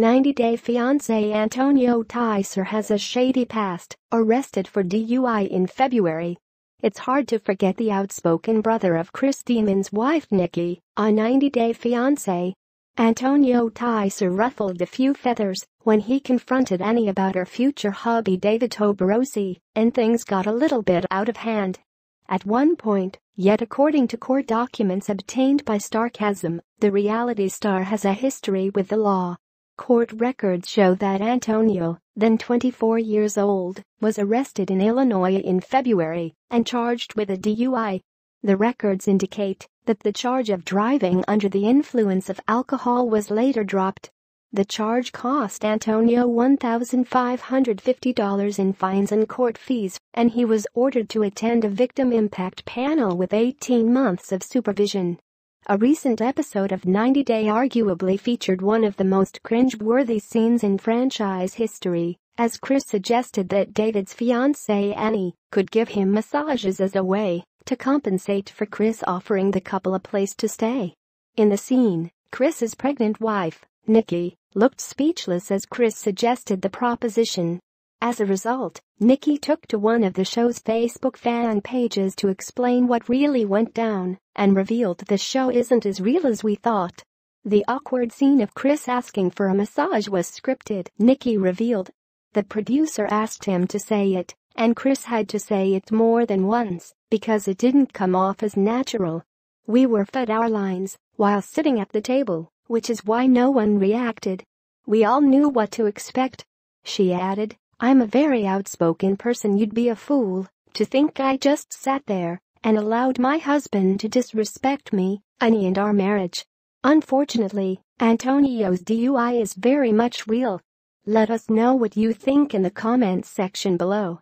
90-day fiancé Antonio Tyser has a shady past, arrested for DUI in February. It's hard to forget the outspoken brother of Chris Demon's wife Nikki, a 90-day fiancé. Antonio Tyser ruffled a few feathers when he confronted Annie about her future hubby David Oberosi, and things got a little bit out of hand. At one point, yet according to court documents obtained by Starcasm, the reality star has a history with the law. Court records show that Antonio, then 24 years old, was arrested in Illinois in February and charged with a DUI. The records indicate that the charge of driving under the influence of alcohol was later dropped. The charge cost Antonio $1,550 in fines and court fees, and he was ordered to attend a victim impact panel with 18 months of supervision. A recent episode of 90 Day arguably featured one of the most cringe-worthy scenes in franchise history, as Chris suggested that David's fiancée Annie could give him massages as a way to compensate for Chris offering the couple a place to stay. In the scene, Chris's pregnant wife, Nikki, looked speechless as Chris suggested the proposition. As a result, Nikki took to one of the show's Facebook fan pages to explain what really went down and revealed the show isn't as real as we thought. The awkward scene of Chris asking for a massage was scripted, Nikki revealed. The producer asked him to say it, and Chris had to say it more than once because it didn't come off as natural. We were fed our lines while sitting at the table, which is why no one reacted. We all knew what to expect. She added, "I'm a very outspoken person. You'd be a fool to think I just sat there and allowed my husband to disrespect me, Annie, and our marriage. Unfortunately, Antonio's DUI is very much real." Let us know what you think in the comments section below.